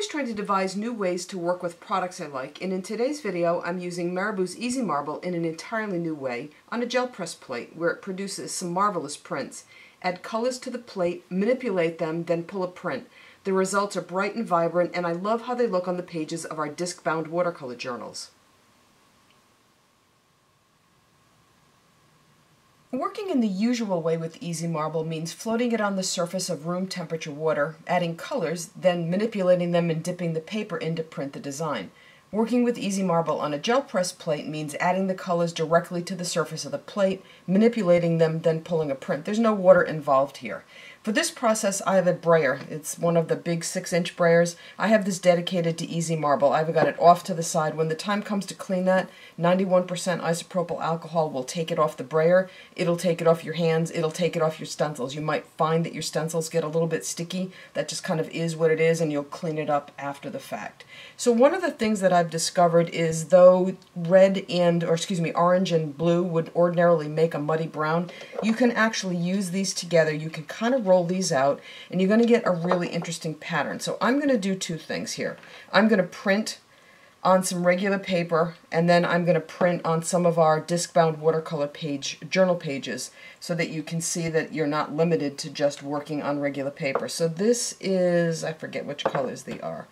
always trying to devise new ways to work with products I like, and in today's video I'm using Marabu's Easy Marble in an entirely new way on a gel press plate where it produces some marvelous prints. Add colors to the plate, manipulate them, then pull a print. The results are bright and vibrant, and I love how they look on the pages of our disc-bound watercolor journals. Working in the usual way with Easy Marble means floating it on the surface of room temperature water, adding colors, then manipulating them and dipping the paper in to print the design. Working with Easy Marble on a gel press plate means adding the colors directly to the surface of the plate, manipulating them, then pulling a print. There's no water involved here. For this process, I have a brayer. It's one of the big 6-inch brayers. I have this dedicated to Easy Marble. I've got it off to the side. When the time comes to clean that, 91% isopropyl alcohol will take it off the brayer. It'll take it off your hands. It'll take it off your stencils. You might find that your stencils get a little bit sticky. That just kind of is what it is, and you'll clean it up after the fact. So one of the things that I've discovered is though red and, or excuse me, orange and blue would ordinarily make a muddy brown, you can actually use these together. You can kind of roll these out, and you're going to get a really interesting pattern. So I'm going to do two things here. I'm going to print on some regular paper, and then I'm going to print on some of our disc-bound watercolor journal pages, so that you can see that you're not limited to just working on regular paper. So this is, I forget which colors they are.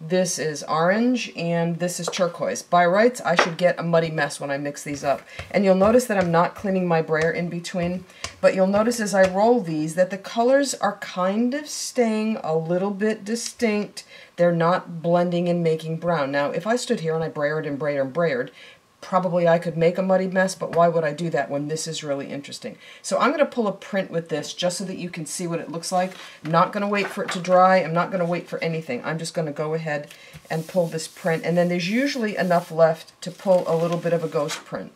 This is orange, and this is turquoise. By rights, I should get a muddy mess when I mix these up. And you'll notice that I'm not cleaning my brayer in between, but you'll notice as I roll these that the colors are kind of staying a little bit distinct. They're not blending and making brown. Now, if I stood here and I brayered and brayered and brayered, probably I could make a muddy mess, but why would I do that when this is really interesting? So I'm going to pull a print with this just so that you can see what it looks like. I'm not going to wait for it to dry. I'm not going to wait for anything. I'm just going to go ahead and pull this print, and then there's usually enough left to pull a little bit of a ghost print.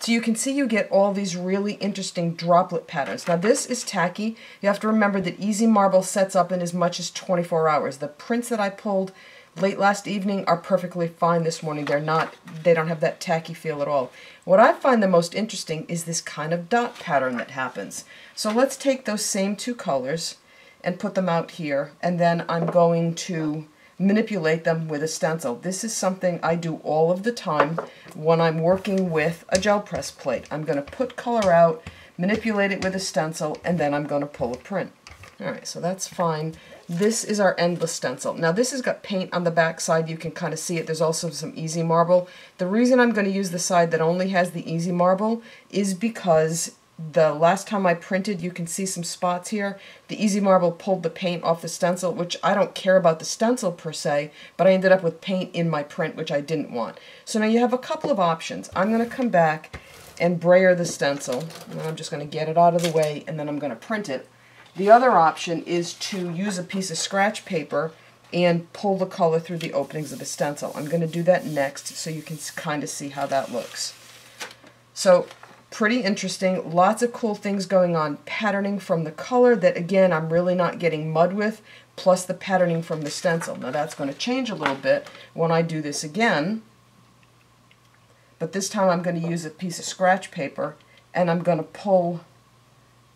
So you can see you get all these really interesting droplet patterns. Now this is tacky. You have to remember that Easy Marble sets up in as much as 24 hours. The prints that I pulled late last evening are perfectly fine this morning. They're not, they don't have that tacky feel at all. What I find the most interesting is this kind of dot pattern that happens. So let's take those same two colors and put them out here, and then I'm going to manipulate them with a stencil. This is something I do all of the time when I'm working with a gel press plate. I'm going to put color out, manipulate it with a stencil, and then I'm going to pull a print. Alright, so that's fine. This is our Endless Stencil. Now this has got paint on the back side. You can kind of see it. There's also some Easy Marble. The reason I'm going to use the side that only has the Easy Marble is because the last time I printed, you can see some spots here. The Easy Marble pulled the paint off the stencil, which I don't care about the stencil per se, but I ended up with paint in my print, which I didn't want. So now you have a couple of options. I'm going to come back and brayer the stencil. And I'm just going to get it out of the way, and then I'm going to print it. The other option is to use a piece of scratch paper and pull the color through the openings of the stencil. I'm going to do that next so you can kind of see how that looks. So pretty interesting. Lots of cool things going on. Patterning from the color that, again, I'm really not getting mud with, plus the patterning from the stencil. Now that's going to change a little bit when I do this again, but this time I'm going to use a piece of scratch paper, and I'm going to pull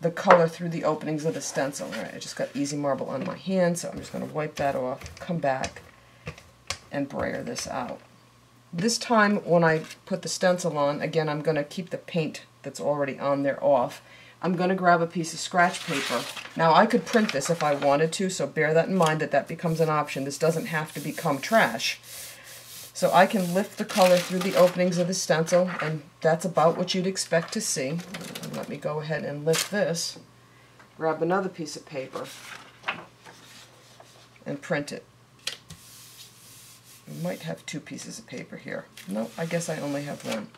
the color through the openings of the stencil. All right, I just got Easy Marble on my hand, so I'm just going to wipe that off, come back, and brayer this out. This time, when I put the stencil on, again, I'm going to keep the paint that's already on there off. I'm going to grab a piece of scratch paper. Now, I could print this if I wanted to, so bear that in mind that that becomes an option. This doesn't have to become trash. So I can lift the color through the openings of the stencil, and that's about what you'd expect to see. Let me go ahead and lift this, grab another piece of paper, and print it. I might have two pieces of paper here. No, I guess I only have one.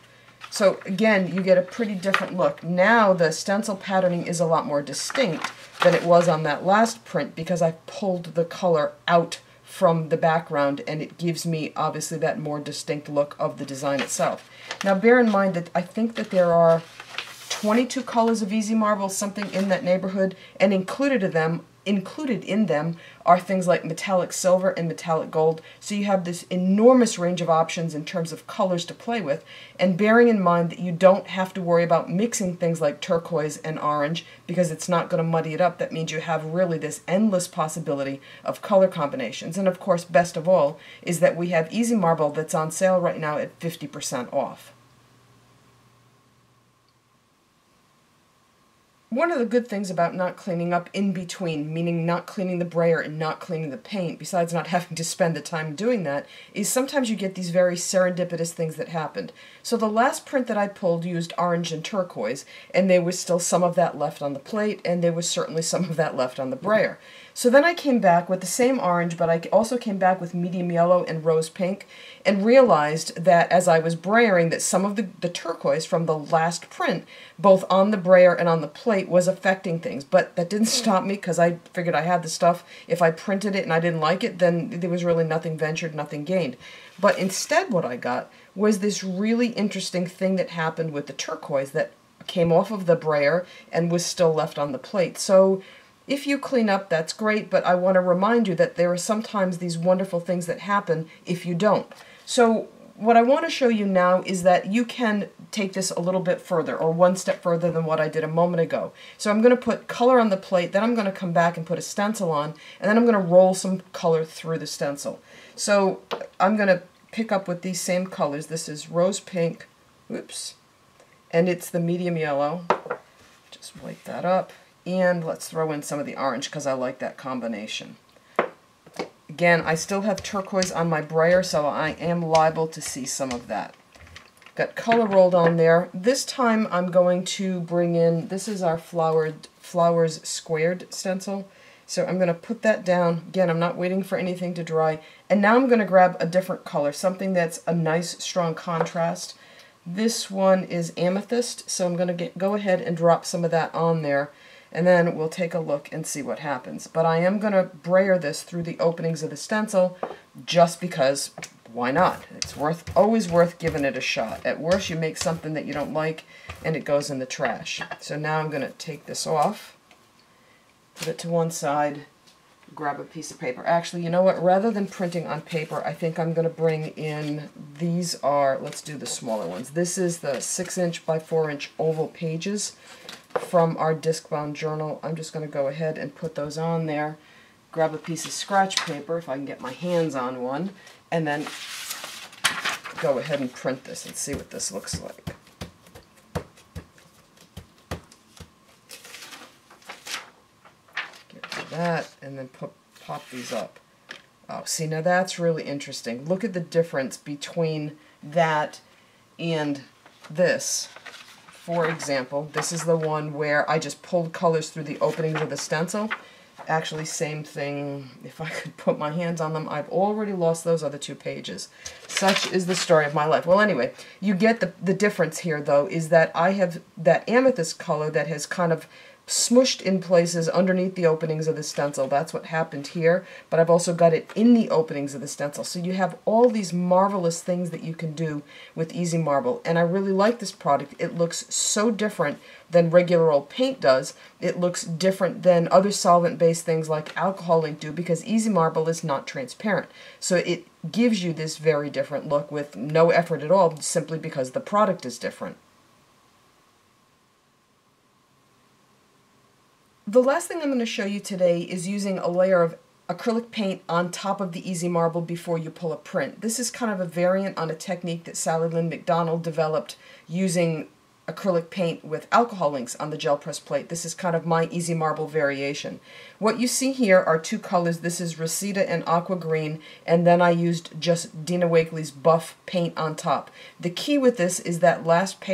So again, you get a pretty different look. Now the stencil patterning is a lot more distinct than it was on that last print because I pulled the color out from the background, and it gives me obviously that more distinct look of the design itself. Now bear in mind that I think that there are 22 colors of Easy Marble, something in that neighborhood, and included in them included in them are things like metallic silver and metallic gold, so you have this enormous range of options in terms of colors to play with, and bearing in mind that you don't have to worry about mixing things like turquoise and orange because it's not going to muddy it up. That means you have really this endless possibility of color combinations. And of course, best of all is that we have Easy Marble that's on sale right now at 50% off. One of the good things about not cleaning up in between, meaning not cleaning the brayer and not cleaning the paint, besides not having to spend the time doing that, is sometimes you get these very serendipitous things that happened. So the last print that I pulled used orange and turquoise, and there was still some of that left on the plate, and there was certainly some of that left on the brayer. So then I came back with the same orange, but I also came back with medium yellow and rose pink, and realized that as I was brayering that some of the turquoise from the last print, both on the brayer and on the plate, was affecting things. But that didn't stop me, because I figured I had the stuff. If I printed it and I didn't like it, then there was really nothing ventured, nothing gained. But instead what I got was this really interesting thing that happened with the turquoise that came off of the brayer and was still left on the plate. So if you clean up, that's great, but I want to remind you that there are sometimes these wonderful things that happen if you don't. So what I want to show you now is that you can take this a little bit further, or one step further than what I did a moment ago. So I'm going to put color on the plate, then I'm going to come back and put a stencil on, and then I'm going to roll some color through the stencil. So I'm going to pick up with these same colors. This is rose pink, oops, and it's the medium yellow. Just wipe that up. And let's throw in some of the orange because I like that combination. Again, I still have turquoise on my brayer, so I am liable to see some of that. Got color rolled on there. This time I'm going to bring in, this is our Flowers Squared stencil. So I'm going to put that down. Again, I'm not waiting for anything to dry. And now I'm going to grab a different color, something that's a nice, strong contrast. This one is amethyst, so I'm going to go ahead and drop some of that on there. And then we'll take a look and see what happens. But I am going to brayer this through the openings of the stencil, just because why not? It's always worth giving it a shot. At worst, you make something that you don't like and it goes in the trash. So now I'm going to take this off, put it to one side, grab a piece of paper. Actually, you know what? Rather than printing on paper, I think I'm going to bring in, these are, let's do the smaller ones. This is the 6" by 4" oval pages from our disc-bound journal. I'm just going to go ahead and put those on there, grab a piece of scratch paper if I can get my hands on one, and then go ahead and print this and see what this looks like. Get rid of that and then pop these up. Oh, see, now that's really interesting. Look at the difference between that and this. For example, this is the one where I just pulled colors through the openings of the stencil. Actually, same thing, if I could put my hands on them. I've already lost those other two pages. Such is the story of my life. Well, anyway, you get the difference here, though, is that I have that amethyst color that has kind of smushed in places underneath the openings of the stencil. That's what happened here, but I've also got it in the openings of the stencil. So you have all these marvelous things that you can do with Easy Marble, and I really like this product. It looks so different than regular old paint does. It looks different than other solvent-based things like alcohol ink do, because Easy Marble is not transparent. So it gives you this very different look with no effort at all, simply because the product is different. The last thing I'm going to show you today is using a layer of acrylic paint on top of the Easy Marble before you pull a print. This is kind of a variant on a technique that Sally Lynn McDonald developed using acrylic paint with alcohol inks on the gel press plate. This is kind of my Easy Marble variation. What you see here are two colors. This is Reseda and Aqua Green, and then I used just Dina Wakely's buff paint on top. The key with this is that last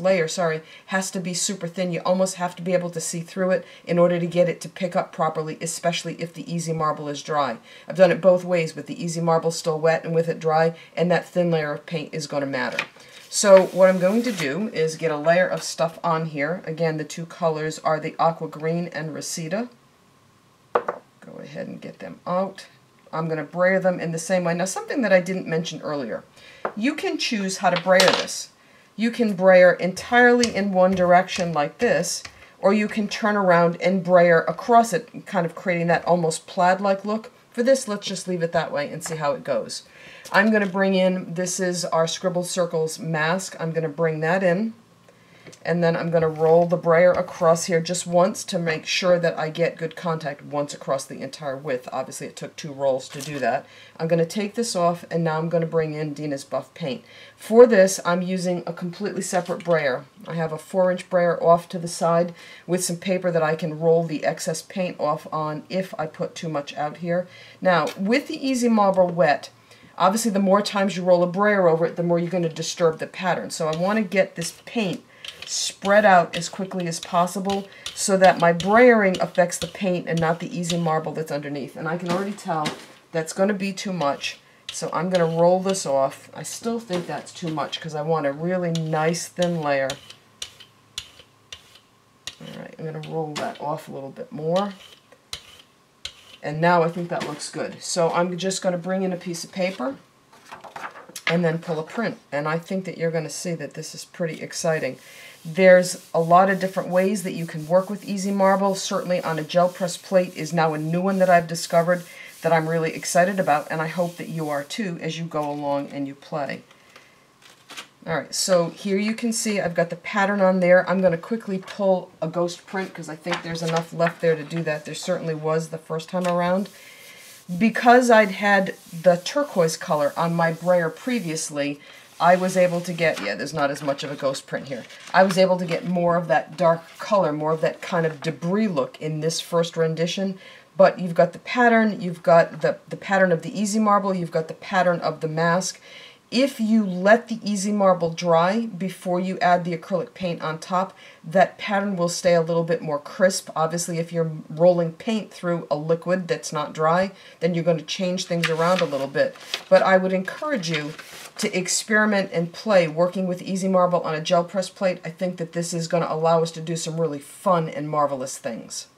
layer has to be super thin. You almost have to be able to see through it in order to get it to pick up properly, especially if the Easy Marble is dry. I've done it both ways, with the Easy Marble still wet and with it dry, and that thin layer of paint is going to matter. So what I'm going to do is get a layer of stuff on here. Again, the two colors are the Aqua Green and Reseda. Go ahead and get them out. I'm going to brayer them in the same way. Now, something that I didn't mention earlier. You can choose how to brayer this. You can brayer entirely in one direction like this, or you can turn around and brayer across it, kind of creating that almost plaid-like look. For this, let's just leave it that way and see how it goes. I'm going to bring in, this is our Scribbled Circles mask, I'm going to bring that in, and then I'm going to roll the brayer across here just once to make sure that I get good contact once across the entire width. Obviously it took two rolls to do that. I'm going to take this off, and now I'm going to bring in Dina's Buff Paint. For this, I'm using a completely separate brayer. I have a 4-inch brayer off to the side with some paper that I can roll the excess paint off on if I put too much out here. Now, with the Easy Marble Wet, obviously the more times you roll a brayer over it, the more you're going to disturb the pattern. So I want to get this paint spread out as quickly as possible so that my brayering affects the paint and not the Easy Marble that's underneath. And I can already tell that's going to be too much, so I'm going to roll this off. I still think that's too much because I want a really nice thin layer. Alright, I'm going to roll that off a little bit more. And now I think that looks good. So I'm just going to bring in a piece of paper and then pull a print. And I think that you're going to see that this is pretty exciting. There's a lot of different ways that you can work with Easy Marble. Certainly on a gel press plate is now a new one that I've discovered that I'm really excited about, and I hope that you are too as you go along and you play. Alright, so here you can see I've got the pattern on there. I'm going to quickly pull a ghost print because I think there's enough left there to do that. There certainly was the first time around. Because I'd had the turquoise color on my brayer previously, I was able to get, yeah, there's not as much of a ghost print here. I was able to get more of that dark color, more of that kind of debris look in this first rendition. But you've got the pattern, you've got the pattern of the Easy Marble, you've got the pattern of the mask. If you let the Easy Marble dry before you add the acrylic paint on top, that pattern will stay a little bit more crisp. Obviously, if you're rolling paint through a liquid that's not dry, then you're going to change things around a little bit. But I would encourage you to experiment and play working with Easy Marble on a gel press plate. I think that this is going to allow us to do some really fun and marvelous things.